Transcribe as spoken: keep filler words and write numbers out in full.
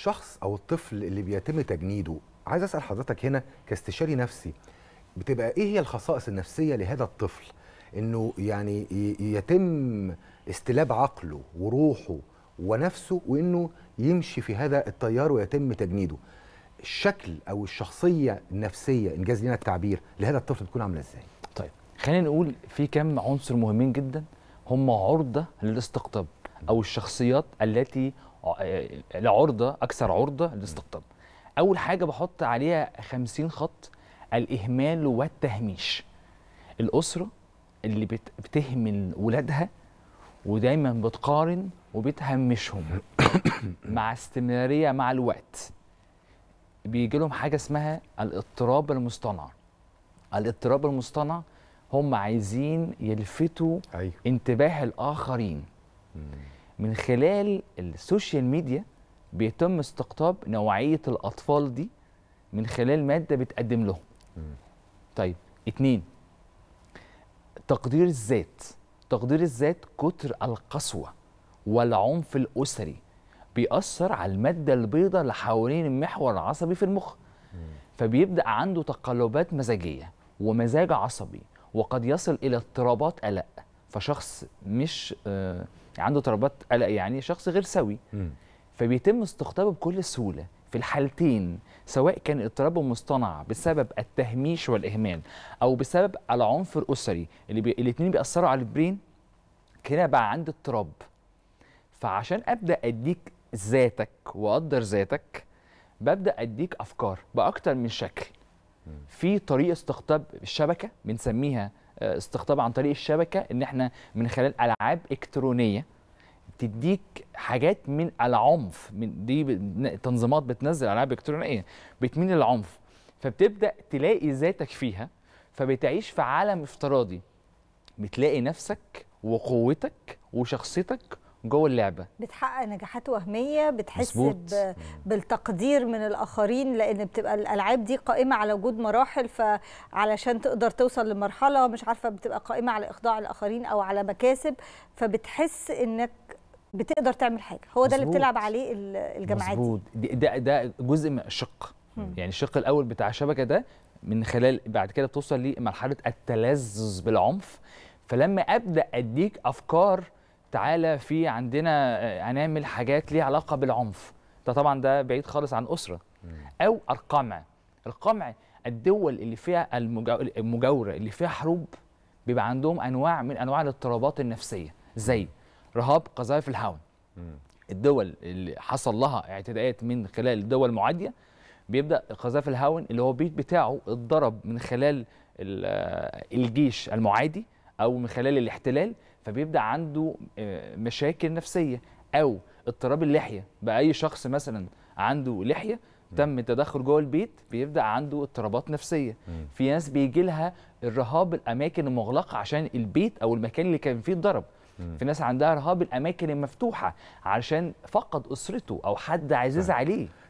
الشخص او الطفل اللي بيتم تجنيده، عايز اسال حضرتك هنا كاستشاري نفسي، بتبقى ايه هي الخصائص النفسيه لهذا الطفل انه يعني يتم استلاب عقله وروحه ونفسه وانه يمشي في هذا التيار ويتم تجنيده؟ الشكل او الشخصيه النفسيه ان جاز لنا التعبير لهذا الطفل بتكون عامله ازاي؟ طيب خلينا نقول في كم عنصر مهمين جدا هم عرضه للاستقطاب او الشخصيات التي لعرضه اكثر عرضه للاستقطاب. اول حاجه بحط عليها خمسين خط، الاهمال والتهميش. الاسره اللي بتهمل ولادها ودايما بتقارن وبتهمشهم مع استمراريه مع الوقت بيجي لهم حاجه اسمها الاضطراب المصطنع. الاضطراب المصطنع هم عايزين يلفتوا أيوه. انتباه الاخرين. مم. من خلال السوشيال ميديا بيتم استقطاب نوعيه الاطفال دي من خلال ماده بتقدم لهم. مم. طيب اتنين، تقدير الذات. تقدير الذات كتر القسوه والعنف الاسري بيأثر على الماده البيضاء اللي حوالين المحور العصبي في المخ. مم. فبيبدأ عنده تقلبات مزاجيه ومزاج عصبي وقد يصل الى اضطرابات قلق. فشخص مش آه عنده اضطرابات قلق يعني شخص غير سوي. مم. فبيتم استقطابه بكل سهوله في الحالتين، سواء كان اضطرابه مصطنع بسبب التهميش والاهمال او بسبب العنف الاسري اللي بي... الاثنين بيأثروا على البرين. كده بقى عندي اضطراب، فعشان ابدا اديك ذاتك واقدر ذاتك ببدا اديك افكار باكتر من شكل. في طريقه استقطاب الشبكه بنسميها استقطاب عن طريق الشبكه، ان احنا من خلال العاب الكترونيه بتديك حاجات من العنف، من دي تنظيمات بتنزل العاب الكترونيه بتميل للعنف، فبتبدا تلاقي ذاتك فيها، فبتعيش في عالم افتراضي، بتلاقي نفسك وقوتك وشخصيتك جوه اللعبه، بتحقق نجاحات وهميه، بتحس ب... بالتقدير من الاخرين، لان بتبقى الالعاب دي قائمه على وجود مراحل، فعلشان تقدر توصل لمرحله مش عارفه بتبقى قائمه على اخضاع الاخرين او على مكاسب، فبتحس انك بتقدر تعمل حاجه. هو ده اللي بتلعب عليه الجماعات دي. ده ده جزء من الشق، يعني الشق الاول بتاع الشبكه ده، من خلال بعد كده بتوصل لمرحله التلذذ بالعنف. فلما ابدا اديك افكار تعالى في عندنا هنعمل حاجات ليها علاقه بالعنف، ده طبعا ده بعيد خالص عن اسره. او القمع. القمع الدول اللي فيها المجاوره اللي فيها حروب بيبقى عندهم انواع من انواع الاضطرابات النفسيه زي رهاب قذائف الهاون. الدول اللي حصل لها اعتداءات من خلال الدول المعاديه بيبدا قذائف الهاون اللي هو البيت بتاعه اتضرب من خلال الجيش المعادي او من خلال الاحتلال، فبيبدا عنده مشاكل نفسيه. او اضطراب اللحيه، بقى اي شخص مثلا عنده لحيه تم التدخل جوه البيت بيبدا عنده اضطرابات نفسيه. في ناس بيجي لها الرهاب الاماكن المغلقه عشان البيت او المكان اللي كان فيه اتضرب. في ناس عندها رهاب الاماكن المفتوحه عشان فقد اسرته او حد عزيز عليه.